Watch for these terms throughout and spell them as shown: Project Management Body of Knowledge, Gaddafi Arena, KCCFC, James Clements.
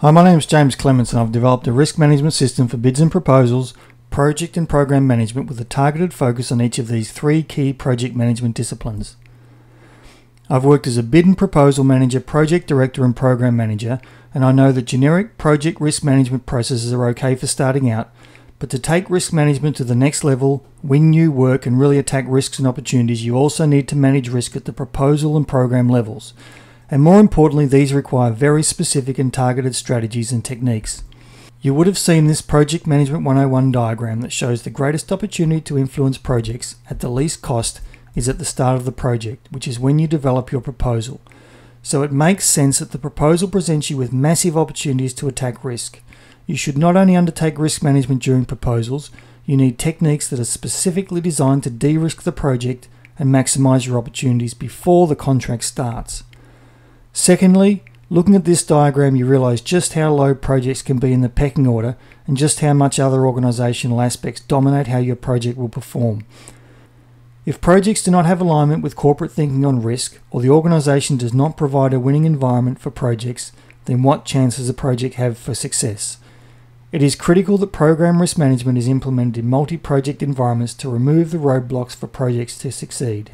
Hi, my name is James Clements and I've developed a risk management system for bids and proposals, project and program management with a targeted focus on each of these three key project management disciplines. I've worked as a bid and proposal manager, project director and program manager, and I know that generic project risk management processes are okay for starting out, but to take risk management to the next level, win new work and really attack risks and opportunities, you also need to manage risk at the proposal and program levels. And more importantly, these require very specific and targeted strategies and techniques. You would have seen this Project Management 101 diagram that shows the greatest opportunity to influence projects at the least cost is at the start of the project, which is when you develop your proposal. So it makes sense that the proposal presents you with massive opportunities to attack risk. You should not only undertake risk management during proposals, you need techniques that are specifically designed to de-risk the project and maximize your opportunities before the contract starts. Secondly, looking at this diagram, you realize just how low projects can be in the pecking order and just how much other organizational aspects dominate how your project will perform. If projects do not have alignment with corporate thinking on risk, or the organization does not provide a winning environment for projects, then what chance does a project have for success? It is critical that program risk management is implemented in multi-project environments to remove the roadblocks for projects to succeed.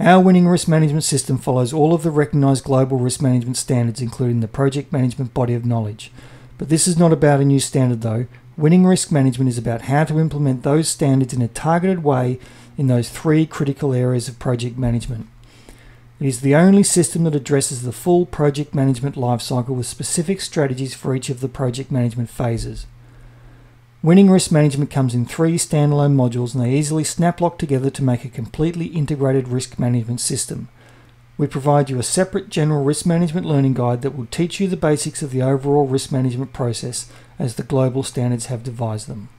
Our winning risk management system follows all of the recognized global risk management standards, including the Project Management Body of Knowledge. But this is not about a new standard though. Winning risk management is about how to implement those standards in a targeted way in those three critical areas of project management. It is the only system that addresses the full project management lifecycle with specific strategies for each of the project management phases. Winning risk management comes in three standalone modules and they easily snap-lock together to make a completely integrated risk management system. We provide you a separate general risk management learning guide that will teach you the basics of the overall risk management process as the global standards have devised them.